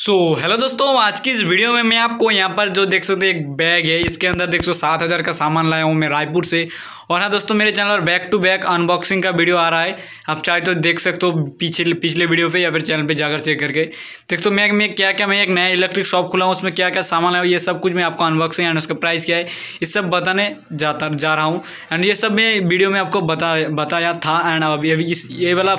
So hello दोस्तों, आज की इस वीडियो में मैं आपको यहाँ पर जो देख सकते हैं एक बैग है, इसके अंदर देख सो 7,000 का सामान लाया हूँ मैं रायपुर से। और हाँ दोस्तों, मेरे चैनल पर बैक टू बैक अनबॉक्सिंग का वीडियो आ रहा है, आप चाहे तो देख सकते हो पिछले वीडियो पे या फिर चैनल पे जाकर चेक करके देख सो मैं क्या मैं एक नया इलेक्ट्रिक शॉप खुला हूँ, उसमें क्या क्या सामान लाया हूँ ये सब कुछ मैं आपको अनबॉक्सिंग एंड उसका प्राइस क्या है ये सब बताने जा रहा हूँ। एंड ये सब मैं वीडियो में आपको बताया था। एंड अब ये वाला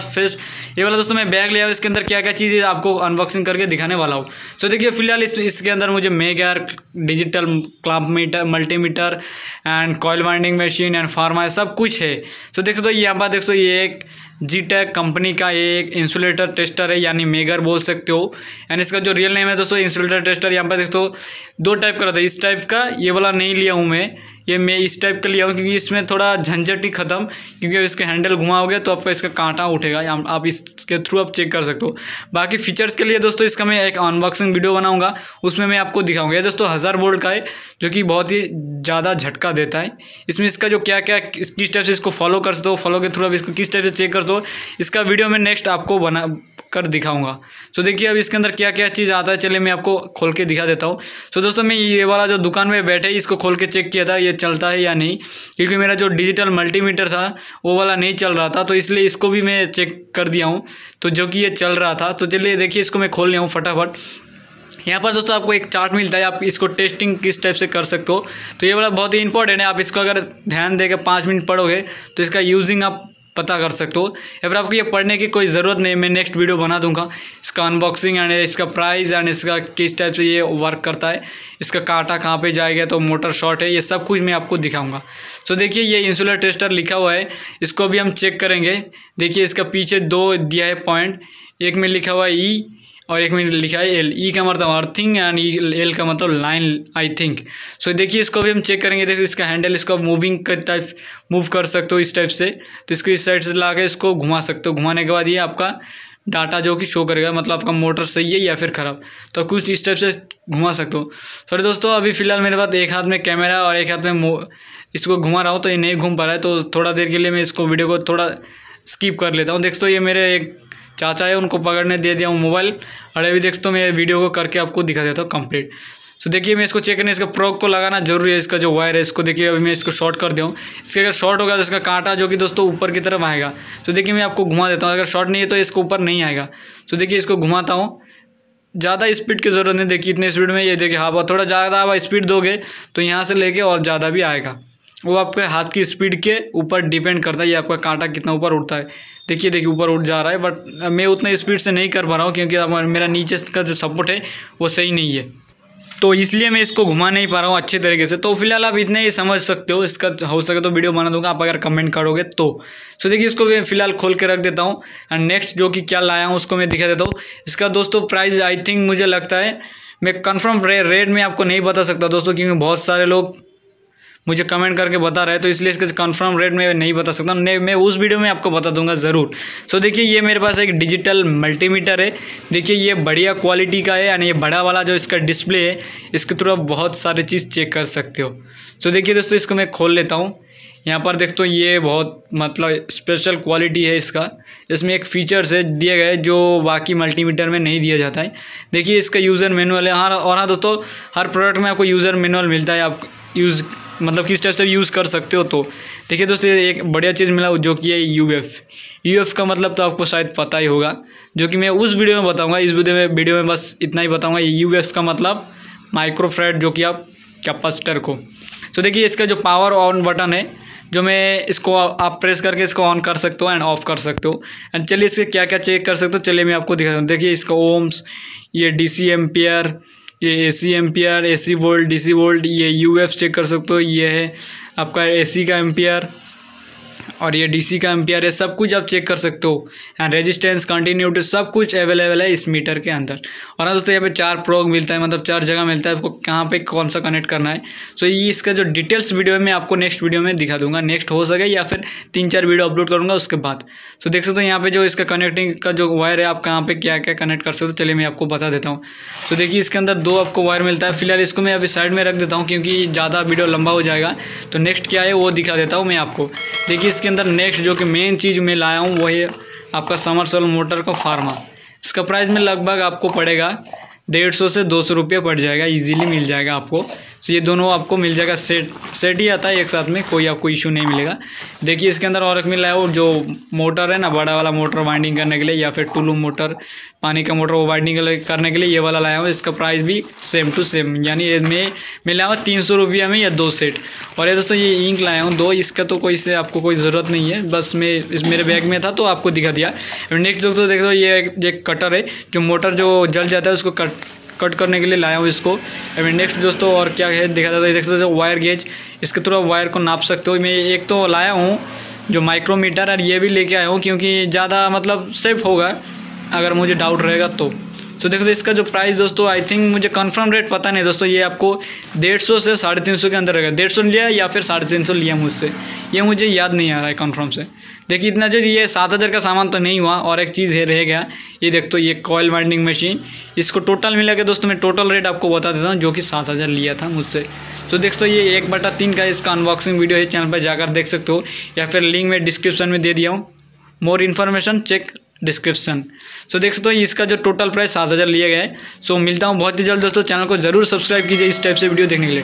दोस्तों मैं बैग लिया हूँ, इसके अंदर क्या क्या चीज़ आपको अनबॉक्सिंग करके दिखाने वाला हूँ। सो देखिए फिलहाल इसके अंदर मुझे megger, digital clock meter, multimeter and coil winding machine and former सब कुछ है। सो देख सकते हो यहाँ पर देख सो ये एक जीटेक कंपनी का एक इंसुलेटर टेस्टर है, यानी मेगर बोल सकते हो। एंड इसका जो रियल नेम है दोस्तों इंसुलेटर टेस्टर। यहाँ पर देख सो दो टाइप का रहता है, इस टाइप का ये वाला नहीं लिया हूँ मैं इस टाइप का लिया हूँ क्योंकि इसमें थोड़ा झंझट ही ख़त्म, क्योंकि इसके हैंडल घुमाओगे तो आपका इसका कांटा उठेगा। आप इसके थ्रू आप चेक कर सकते हो। बाकी फीचर्स के लिए दोस्तों इसका मैं एक अनबॉक्सिंग वीडियो बनाऊंगा, उसमें मैं आपको दिखाऊंगा। ये दोस्तों 1000 वोल्ट का है जो कि बहुत ही ज़्यादा झटका देता है। इसमें इसका जो क्या क्या किस टाइप से इसको फॉलो कर सकते हो, फॉलो के थ्रू आप इसको किस टाइप से चेक कर सकते हो, इसका वीडियो मैं नेक्स्ट आपको बना कर दिखाऊंगा। सो देखिए अब इसके अंदर क्या क्या चीज़ आता है, चलिए मैं आपको खोल के दिखा देता हूँ। सो दोस्तों मैं ये वाला जो दुकान में बैठे इसको खोल के चेक किया था ये चलता है या नहीं, क्योंकि मेरा जो डिजिटल मल्टीमीटर था वो वाला नहीं चल रहा था, तो इसलिए इसको भी मैं चेक कर दिया हूँ तो जो कि ये चल रहा था। तो चलिए देखिए इसको मैं खोल लिया हूँ फटाफट। यहाँ पर दोस्तों आपको एक चार्ट मिलता है, आप इसको टेस्टिंग किस टाइप से कर सकते हो। तो ये वाला बहुत ही इंपॉर्टेंट है, आप इसको अगर ध्यान देकर 5 मिनट पढ़ोगे तो इसका यूजिंग आप पता कर सकते हो। या फिर आपको ये पढ़ने की कोई ज़रूरत नहीं, मैं नेक्स्ट वीडियो बना दूंगा इसका अनबॉक्सिंग एंड इसका प्राइस एंड इसका किस टाइप से ये वर्क करता है, इसका कांटा कहाँ पे जाएगा तो मोटर शॉर्ट है, ये सब कुछ मैं आपको दिखाऊंगा। सो देखिए ये इंसुलर टेस्टर लिखा हुआ है, इसको भी हम चेक करेंगे। देखिए इसका पीछे 2 दिया है पॉइंट, एक में लिखा हुआ है ई और एक में लिखा है एल। ई का मतलब अर्थिंग एंड एल का मतलब लाइन, आई थिंक। सो देखिए इसको भी हम चेक करेंगे। देखिए इसका हैंडल, इसको आप मूविंग का टाइप मूव कर सकते हो इस टाइप से, तो इसको इस साइड से ला के इसको घुमा सकते हो। घुमाने के बाद ये आपका डाटा जो कि शो करेगा, मतलब आपका मोटर सही है या फिर ख़राब, तो कुछ इस टाइप से घुमा सकते हो। सॉरी दोस्तों अभी फ़िलहाल मेरे पास एक हाथ में कैमरा और एक हाथ में इसको घुमा रहा हूँ तो ये नहीं घूम पा रहा है, तो थोड़ा देर के लिए मैं इसको वीडियो को थोड़ा स्किप कर लेता हूँ। देखो ये मेरे एक चाचा है, उनको पकड़ने दे दिया हूँ मोबाइल और अभी देखते हो मैं वीडियो को करके आपको दिखा देता हूँ कंप्लीट। सो देखिए मैं इसको चेक करने इसका प्रोग को लगाना जरूरी है, इसका जो वायर है इसको देखिए अभी मैं इसको शॉर्ट कर दिया हूँ। इसके अगर शॉर्ट होगा तो इसका कांटा जो कि दोस्तों ऊपर की तरफ आएगा। तो देखिए मैं आपको घुमा देता हूँ, अगर शॉर्ट नहीं है तो इसको ऊपर नहीं आएगा। तो देखिए इसको घुमाता हूँ, ज़्यादा स्पीड की ज़रूरत नहीं, देखिए इतने स्पीड में ये देखिए हवा, थोड़ा ज़्यादा हवा स्पीड दोगे तो यहाँ से लेके और ज़्यादा भी आएगा, वो आपके हाथ की स्पीड के ऊपर डिपेंड करता है, ये आपका कांटा कितना ऊपर उठता है। देखिए ऊपर उठ जा रहा है बट मैं उतना स्पीड से नहीं कर पा रहा हूँ क्योंकि मेरा नीचे का जो सपोर्ट है वो सही नहीं है, तो इसलिए मैं इसको घुमा नहीं पा रहा हूँ अच्छे तरीके से। तो फिलहाल आप इतने ही समझ सकते हो, इसका हो सके तो वीडियो बना दूंगा आप अगर कमेंट करोगे तो। सो देखिए इसको मैं फिलहाल खोल के रख देता हूँ एंड नेक्स्ट जो कि क्या लाया हूँ उसको मैं दिखा देता हूँ। इसका दोस्तों प्राइस आई थिंक मुझे लगता है, मैं कन्फर्म रेट में आपको नहीं बता सकता दोस्तों क्योंकि बहुत सारे लोग मुझे कमेंट करके बता रहे हैं, तो इसलिए इसका कंफर्म रेट में नहीं बता सकता, मैं उस वीडियो में आपको बता दूंगा ज़रूर। सो देखिए ये मेरे पास एक डिजिटल मल्टीमीटर है, देखिए ये बढ़िया क्वालिटी का है, यानी ये बड़ा वाला जो इसका डिस्प्ले है इसके थ्रू आप बहुत सारी चीज़ चेक कर सकते हो। सो देखिए दोस्तों इसको मैं खोल लेता हूँ। यहाँ पर देखते हो ये बहुत मतलब स्पेशल क्वालिटी है इसका, इसमें एक फीचर्स है दिए गए जो बाकी मल्टीमीटर में नहीं दिया जाता है। देखिए इसका यूज़र मैनुअल है, और हाँ दोस्तों हर प्रोडक्ट में आपको यूज़र मैनुअल मिलता है, आप यूज़ मतलब किस टाइप से यूज़ कर सकते हो। तो देखिए दोस्तों एक बढ़िया चीज़ मिला जो कि है यूएफ का मतलब तो आपको शायद पता ही होगा, जो कि मैं उस वीडियो में बताऊंगा, इस वीडियो में बस इतना ही बताऊंगा। यूएफ का मतलब माइक्रोफैराड जो कि आप कैपेसिटर को। सो देखिए इसका जो पावर ऑन बटन है जो मैं इसको आप प्रेस करके इसको ऑन कर सकते हो एंड ऑफ कर सकते हो। एंड चलिए इसके क्या क्या चेक कर सकते हो चलिए मैं आपको दिखाता हूँ। देखिए इसका ओम्स, ये DC एम्पियर, ये AC ampere, AC volt, DC volt, ये UF चेक कर सकते हो, ये है आपका AC का एम्पियर और ये DC का एम्पियर है, सब कुछ आप चेक कर सकते हो। एंड रेजिस्टेंस, कंटिन्यूटी सब कुछ अवेलेबल है इस मीटर के अंदर। और हाँ दोस्तों यहाँ पे 4 प्रोग मिलता है, मतलब 4 जगह मिलता है आपको कहाँ पे कौन सा कनेक्ट करना है। सो ये इसका जो डिटेल्स वीडियो है मैं आपको नेक्स्ट वीडियो में दिखा दूंगा, नेक्स्ट हो सके या फिर 3-4 वीडियो अपलोड करूँगा उसके बाद। सो देख सकते हो यहाँ पर जो इसका कनेक्टिंग का जो वायर है आप कहाँ पर क्या क्या कनेक्ट कर सकते हो, चलिए मैं आपको बता देता हूँ। तो देखिए इसके अंदर 2 आपको वायर मिलता है, फिलहाल इसको मैं अभी साइड में रख देता हूँ क्योंकि ज़्यादा वीडियो लंबा हो जाएगा, तो नेक्स्ट क्या है वो दिखा देता हूँ मैं आपको। देखिए इसके अंदर नेक्स्ट जो कि मेन चीज़ मैं लाया हूँ वो है आपका समरसेल मोटर का फार्मा। इसका प्राइस में लगभग आपको पड़ेगा 150 से 200 रुपये पड़ जाएगा, इजीली मिल जाएगा आपको। तो ये दोनों आपको मिल जाएगा, सेट ही आता है एक साथ में, कोई आपको इशू नहीं मिलेगा। देखिए इसके अंदर और एक मिला है वो जो मोटर है ना, बड़ा वाला मोटर वाइंडिंग करने के लिए, या फिर टुलू मोटर, पानी का मोटर, वो वाइंडिंग करने के लिए ये वाला लाया हूँ। इसका प्राइस भी सेम टू सेम, यानी इसमें मिला हुआ 300 रुपया में या 2 सेट। और ये दोस्तों ये इंक लाया हूँ 2, इसका तो कोई से आपको कोई ज़रूरत नहीं है, बस मैं इस मेरे बैग में था तो आपको दिखा दिया। नेक्स्ट दोस्तों देख लो, ये एक कटर है, जो मोटर जो जल जाता है उसको कट करने के लिए लाया हूँ इसको। अभी नेक्स्ट दोस्तों और क्या है देखा जाता है, देख सकते हो वायर गेज, इसके थोड़ा वायर को नाप सकते हो। मैं एक तो लाया हूँ जो माइक्रोमीटर, और ये भी लेके आया हूँ क्योंकि ज़्यादा मतलब सेफ होगा अगर मुझे डाउट रहेगा तो। तो देखो इसका जो प्राइस दोस्तों, आई थिंक मुझे कंफर्म रेट पता नहीं दोस्तों, ये आपको 150 से 350 के अंदर रहेगा। 150 लिया या फिर 350 लिया मुझसे, ये मुझे याद नहीं आ रहा है कंफर्म से। देखिए इतना जो ये 7000 का सामान तो नहीं हुआ। और एक चीज़ है रह गया, ये देख, तो ये कॉयल वाइंडिंग मशीन, इसको टोटल मिला के दोस्तों मैं टोटल रेट आपको बता देता हूँ, जो कि 7000 लिया था मुझसे। तो दोस्तों ये 1/3 का इसका अनबॉक्सिंग वीडियो है, चैनल पर जाकर देख सकते हो, या फिर लिंक में डिस्क्रिप्शन में दे दिया हूँ। More information check description. So देख सकते हो इसका जो टोटल प्राइस 7000 लिया गया है। सो मिलता हूँ बहुत ही जल्द दोस्तों, चैनल को जरूर सब्सक्राइब कीजिए इस टाइप से वीडियो देखने के लिए।